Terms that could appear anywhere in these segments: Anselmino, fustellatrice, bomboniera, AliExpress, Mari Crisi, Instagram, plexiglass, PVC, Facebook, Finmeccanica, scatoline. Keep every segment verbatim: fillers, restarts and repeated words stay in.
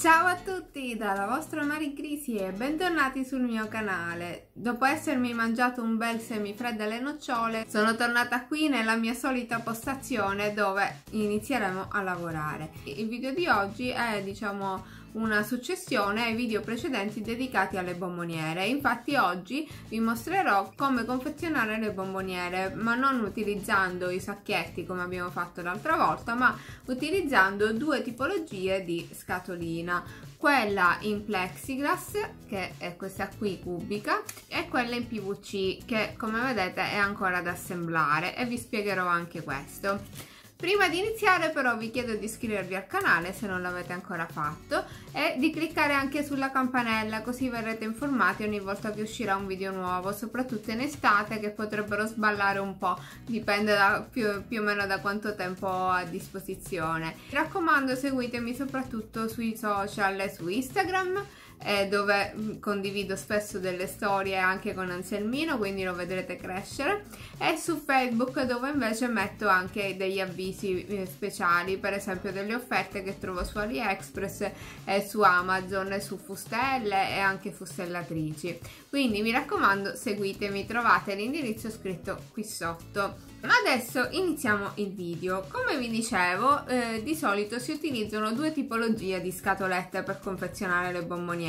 Ciao a tutti dalla vostra Mari Crisi e bentornati sul mio canale. Dopo essermi mangiato un bel semifreddo alle nocciole, sono tornata qui nella mia solita postazione dove inizieremo a lavorare. Il video di oggi è, diciamo, una successione ai video precedenti dedicati alle bomboniere. Infatti oggi vi mostrerò come confezionare le bomboniere, ma non utilizzando i sacchetti come abbiamo fatto l'altra volta, ma utilizzando due tipologie di scatolina, quella in plexiglass, che è questa qui cubica, e quella in P V C, che come vedete è ancora da assemblare, e vi spiegherò anche questo. Prima di iniziare però vi chiedo di iscrivervi al canale se non l'avete ancora fatto e di cliccare anche sulla campanella, così verrete informati ogni volta che uscirà un video nuovo, soprattutto in estate che potrebbero sballare un po', dipende da, più, più o meno da quanto tempo ho a disposizione. Mi raccomando, seguitemi soprattutto sui social e su Instagram, eh, dove condivido spesso delle storie anche con Anselmino, quindi lo vedrete crescere, e su Facebook dove invece metto anche degli avvisi speciali, per esempio delle offerte che trovo su AliExpress e su Amazon e su fustelle e anche fustellatrici. Quindi mi raccomando, seguitemi, trovate l'indirizzo scritto qui sotto. Ma adesso iniziamo il video. Come vi dicevo, eh, di solito si utilizzano due tipologie di scatolette per confezionare le bomboniere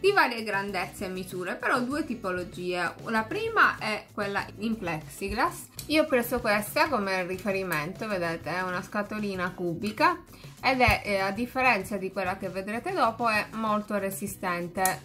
di varie grandezze e misure, però due tipologie. La prima è quella in plexiglass. Io ho preso questa come riferimento, vedete, è una scatolina cubica ed è, eh, a differenza di quella che vedrete dopo, è molto resistente.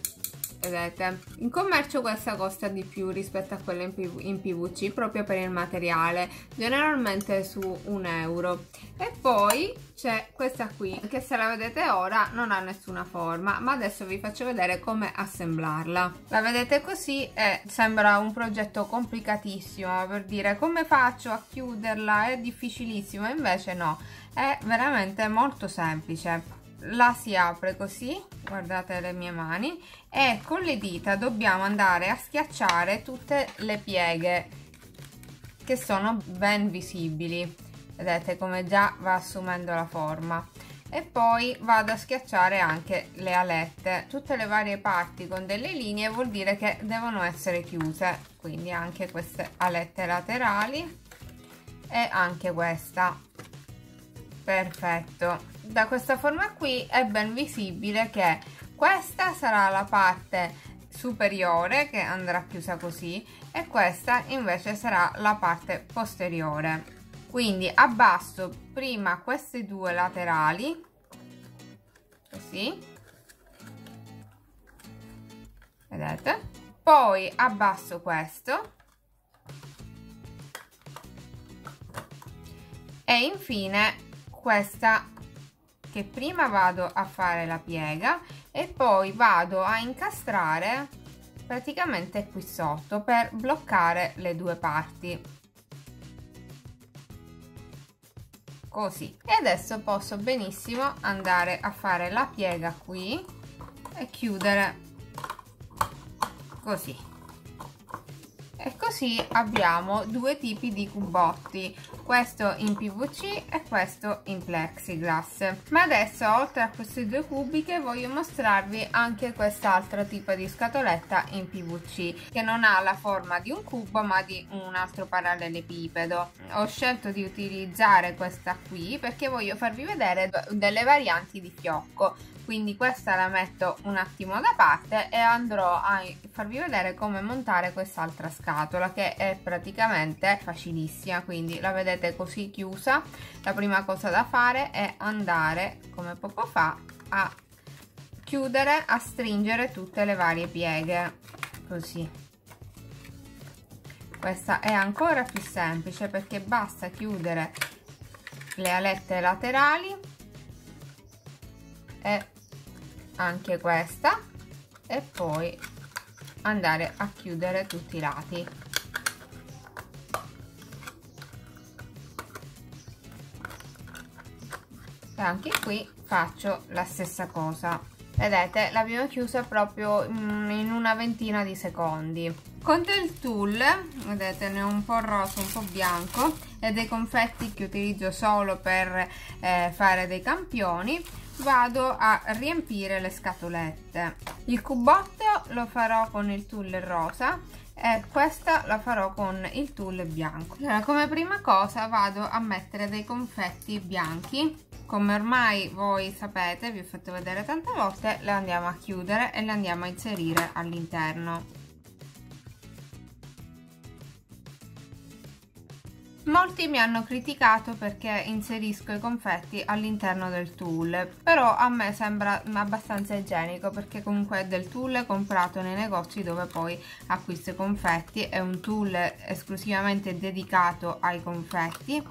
Vedete, in commercio questa costa di più rispetto a quella in, in P V C, proprio per il materiale, generalmente su un euro. E poi c'è questa qui, che se la vedete ora non ha nessuna forma, ma adesso vi faccio vedere come assemblarla. La vedete così e sembra un progetto complicatissimo, per dire come faccio a chiuderla, è difficilissimo, invece no, è veramente molto semplice. La si apre così, guardate le mie mani, e con le dita dobbiamo andare a schiacciare tutte le pieghe che sono ben visibili. Vedete come già va assumendo la forma. E poi vado a schiacciare anche le alette, tutte le varie parti con delle linee vuol dire che devono essere chiuse, quindi anche queste alette laterali e anche questa. Perfetto. Da questa forma qui è ben visibile che questa sarà la parte superiore che andrà chiusa così e questa invece sarà la parte posteriore. Quindi abbasso prima queste due laterali così, vedete, poi abbasso questo e infine questa, che prima vado a fare la piega e poi vado a incastrare praticamente qui sotto per bloccare le due parti così. E adesso posso benissimo andare a fare la piega qui e chiudere così. E così abbiamo due tipi di cubotti, questo in P V C e questo in plexiglass. Ma adesso, oltre a queste due cubiche, voglio mostrarvi anche quest'altro tipo di scatoletta in P V C, che non ha la forma di un cubo ma di un altro parallelepipedo. Ho scelto di utilizzare questa qui perché voglio farvi vedere delle varianti di fiocco, quindi questa la metto un attimo da parte e andrò a farvi vedere come montare quest'altra scatola, che è praticamente facilissima. Quindi la vedete così chiusa, la prima cosa da fare è andare, come poco fa, a chiudere, a stringere tutte le varie pieghe così. Questa è ancora più semplice perché basta chiudere le alette laterali e anche questa e poi andare a chiudere tutti i lati. E anche qui faccio la stessa cosa, vedete, l'abbiamo chiusa proprio in una ventina di secondi. Con del tulle, vedete, ne ho un po' rosa, un po' bianco, e dei confetti che utilizzo solo per eh, fare dei campioni. Vado a riempire le scatolette. Il cubotto lo farò con il tulle rosa e questa la farò con il tulle bianco. Allora, come prima cosa vado a mettere dei confetti bianchi. Come ormai voi sapete, vi ho fatto vedere tante volte, le andiamo a chiudere e le andiamo a inserire all'interno. Molti mi hanno criticato perché inserisco i confetti all'interno del tulle, però a me sembra abbastanza igienico, perché comunque è del tulle comprato nei negozi dove poi acquisto i confetti, è un tulle esclusivamente dedicato ai confetti,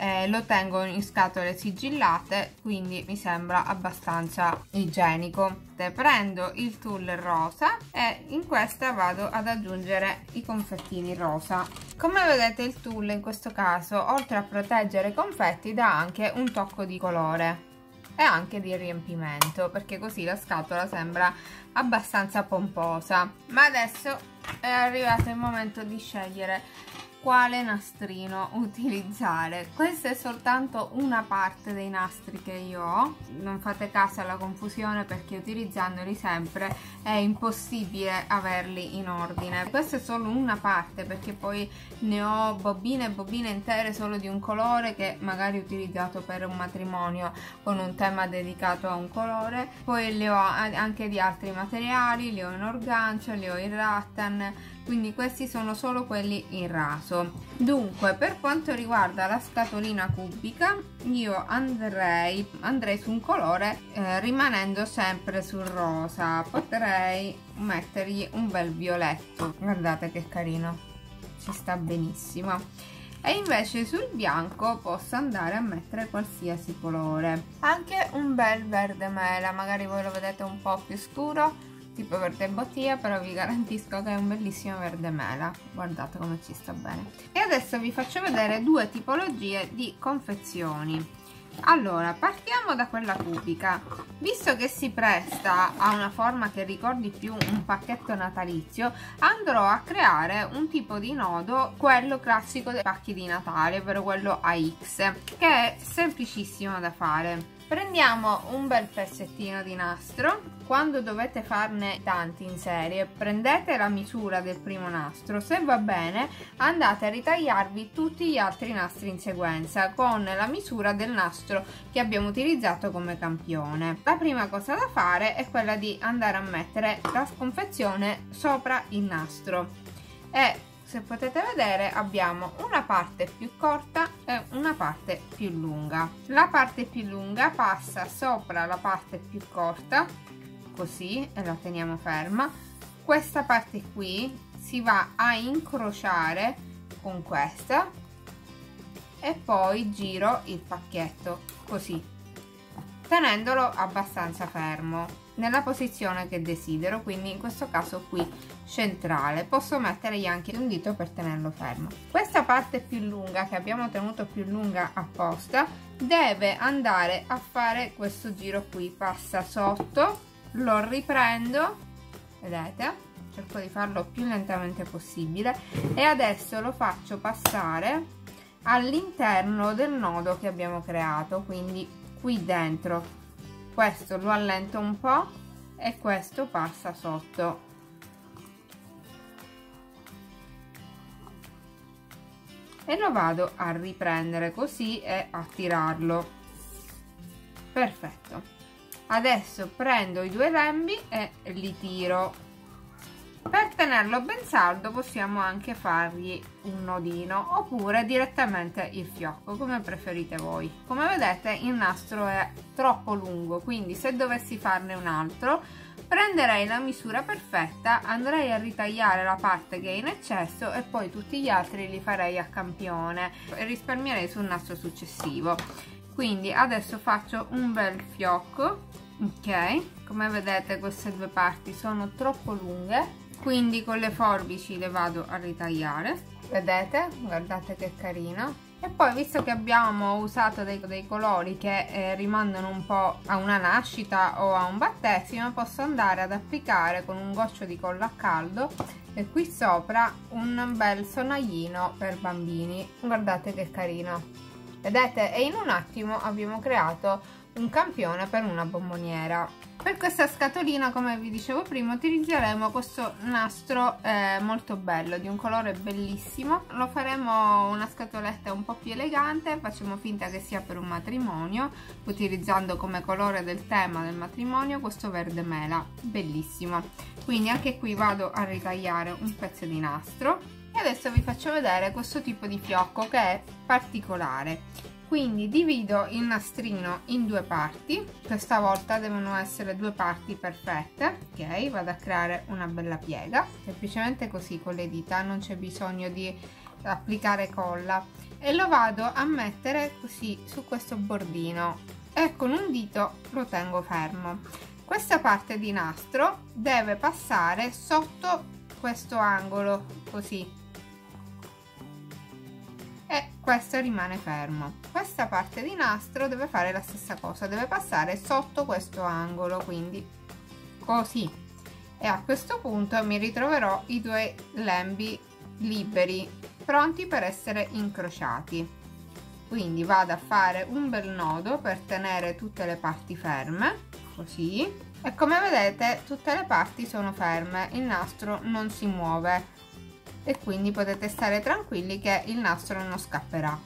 eh, lo tengo in scatole sigillate, quindi mi sembra abbastanza igienico. Prendo il tulle rosa e in questa vado ad aggiungere i confettini rosa. Come vedete, il tulle in questo caso, oltre a proteggere i confetti, dà anche un tocco di colore e anche di riempimento, perché così la scatola sembra abbastanza pomposa. Ma adesso è arrivato il momento di scegliere quale nastrino utilizzare. Questa è soltanto una parte dei nastri che io ho, non fate caso alla confusione perché utilizzandoli sempre è impossibile averli in ordine. Questa è solo una parte, perché poi ne ho bobine e bobine intere solo di un colore, che magari ho utilizzato per un matrimonio con un tema dedicato a un colore, poi le ho anche di altri materiali, le ho in organcio, le ho in rattan, quindi questi sono solo quelli in raso. Dunque, per quanto riguarda la scatolina cubica, io andrei, andrei su un colore, eh, rimanendo sempre sul rosa. Potrei mettergli un bel violetto, guardate che carino, ci sta benissimo. E invece sul bianco posso andare a mettere qualsiasi colore, anche un bel verde mela, magari voi lo vedete un po' più scuro, tipo verde bottiglia, però vi garantisco che è un bellissimo verde mela, guardate come ci sta bene. E adesso vi faccio vedere due tipologie di confezioni. Allora, partiamo da quella cubica. Visto che si presta a una forma che ricordi più un pacchetto natalizio, andrò a creare un tipo di nodo, quello classico dei pacchi di Natale, ovvero quello a X, che è semplicissimo da fare. Prendiamo un bel pezzettino di nastro. Quando dovete farne tanti in serie, prendete la misura del primo nastro, se va bene andate a ritagliarvi tutti gli altri nastri in sequenza con la misura del nastro che abbiamo utilizzato come campione. La prima cosa da fare è quella di andare a mettere la confezione sopra il nastro e, se potete vedere, abbiamo una parte più corta e una parte più lunga. La parte più lunga passa sopra la parte più corta, così, e la teniamo ferma. Questa parte qui si va a incrociare con questa e poi giro il pacchetto, così, tenendolo abbastanza fermo nella posizione che desidero, quindi in questo caso qui centrale. Posso mettergli anche un dito per tenerlo fermo. Questa parte più lunga, che abbiamo tenuto più lunga apposta, deve andare a fare questo giro qui, passa sotto, lo riprendo, vedete, cerco di farlo più lentamente possibile, e adesso lo faccio passare all'interno del nodo che abbiamo creato, quindi qui dentro. Questo lo allento un po' e questo passa sotto. E lo vado a riprendere così e a tirarlo. Perfetto. Adesso prendo i due lembi e li tiro. Per tenerlo ben saldo possiamo anche fargli un nodino oppure direttamente il fiocco, come preferite voi. Come vedete il nastro è troppo lungo, quindi se dovessi farne un altro prenderei la misura perfetta, andrei a ritagliare la parte che è in eccesso e poi tutti gli altri li farei a campione e risparmierei sul nastro successivo. Quindi adesso faccio un bel fiocco, ok? Come vedete queste due parti sono troppo lunghe, quindi con le forbici le vado a ritagliare vedete, guardate che carino. E poi, visto che abbiamo usato dei, dei colori che eh, rimandano un po' a una nascita o a un battesimo, posso andare ad applicare con un goccio di colla a caldo e qui sopra un bel sonaglino per bambini. Guardate che carino, vedete? E in un attimo abbiamo creato un campione per una bomboniera. Per questa scatolina, come vi dicevo prima, utilizzeremo questo nastro eh, molto bello, di un colore bellissimo. Lo faremo una scatoletta un po' più elegante, facciamo finta che sia per un matrimonio, utilizzando come colore del tema del matrimonio questo verde mela, bellissimo. Quindi anche qui vado a ritagliare un pezzo di nastro e adesso vi faccio vedere questo tipo di fiocco che è particolare. Quindi divido il nastrino in due parti, questa volta devono essere due parti perfette, ok? Vado a creare una bella piega, semplicemente così con le dita, non c'è bisogno di applicare colla, e lo vado a mettere così su questo bordino e con un dito lo tengo fermo. Questa parte di nastro deve passare sotto questo angolo, così. E questo rimane fermo. Questa parte di nastro deve fare la stessa cosa, deve passare sotto questo angolo, quindi così, e a questo punto mi ritroverò i due lembi liberi pronti per essere incrociati. Quindi vado a fare un bel nodo per tenere tutte le parti ferme, così, e come vedete tutte le parti sono ferme, il nastro non si muove e quindi potete stare tranquilli che il nastro non scapperà.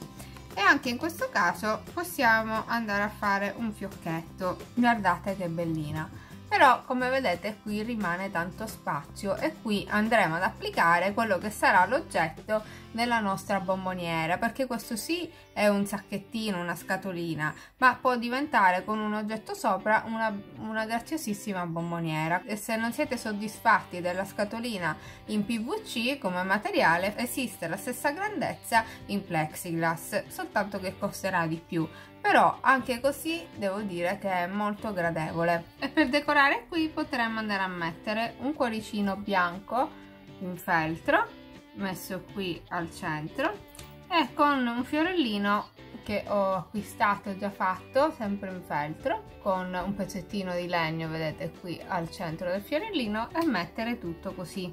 E anche in questo caso possiamo andare a fare un fiocchetto, guardate che bellina, però come vedete qui rimane tanto spazio e qui andremo ad applicare quello che sarà l'oggetto della nostra bomboniera, perché questo sì è un sacchettino, una scatolina, ma può diventare con un oggetto sopra una, una graziosissima bomboniera. E se non siete soddisfatti della scatolina in P V C come materiale, esiste la stessa grandezza in plexiglass, soltanto che costerà di più, però anche così devo dire che è molto gradevole. E per decorare qui potremmo andare a mettere un cuoricino bianco in feltro messo qui al centro e con un fiorellino che ho acquistato già fatto sempre in feltro, con un pezzettino di legno, vedete, qui al centro del fiorellino, e mettere tutto così.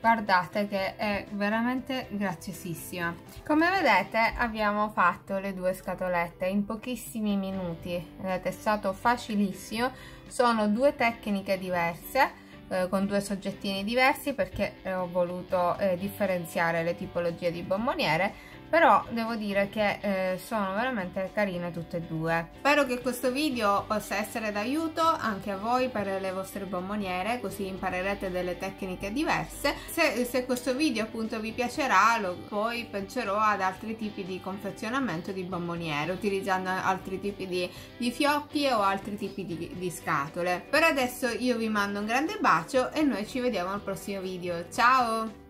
Guardate che è veramente graziosissima. Come vedete abbiamo fatto le due scatolette in pochissimi minuti, vedete, è stato facilissimo. Sono due tecniche diverse con due soggettini diversi, perché ho voluto eh, differenziare le tipologie di bomboniere, però devo dire che eh, sono veramente carine tutte e due. Spero che questo video possa essere d'aiuto anche a voi per le vostre bomboniere, così imparerete delle tecniche diverse. Se, se questo video appunto vi piacerà, lo, poi penserò ad altri tipi di confezionamento di bomboniere, utilizzando altri tipi di, di fiocchi o altri tipi di, di scatole. Per adesso io vi mando un grande bacio e noi ci vediamo al prossimo video. Ciao!